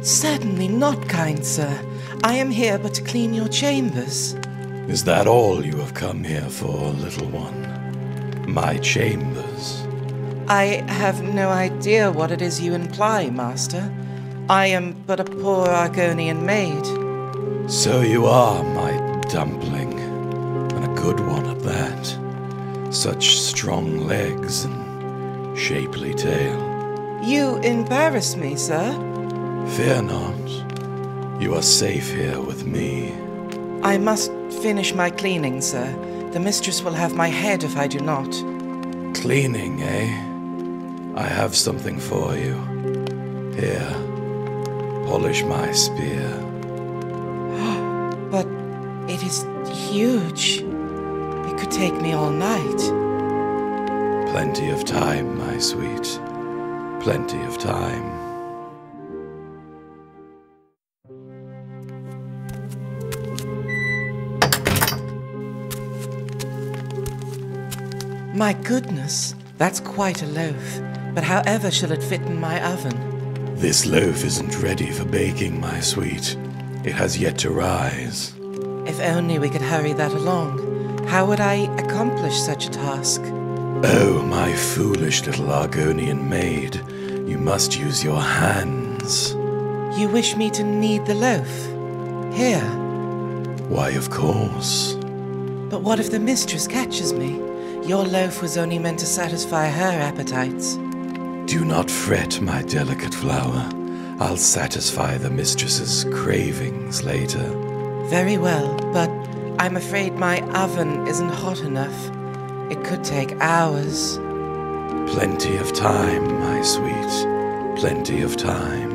Certainly not, kind sir. I am here but to clean your chambers. Is that all you have come here for, little one? My chambers? I have no idea what it is you imply, master. I am but a poor Argonian maid. So you are, my dumpling, and a good one at that. Such strong legs and shapely tail. You embarrass me, sir. Fear not. You are safe here with me. I must finish my cleaning, sir. The mistress will have my head if I do not. Cleaning, eh? I have something for you. Here, polish my spear. But it is huge. It could take me all night. Plenty of time, my sweet. Plenty of time. My goodness, that's quite a loaf, but however shall it fit in my oven? This loaf isn't ready for baking, my sweet. It has yet to rise. If only we could hurry that along. How would I accomplish such a task? Oh, my foolish little Argonian maid, you must use your hands. You wish me to knead the loaf? Here? Why, of course. But what if the mistress catches me? Your loaf was only meant to satisfy her appetites. Do not fret, my delicate flower. I'll satisfy the mistress's cravings later. Very well, but I'm afraid my oven isn't hot enough. It could take hours. Plenty of time, my sweet. Plenty of time.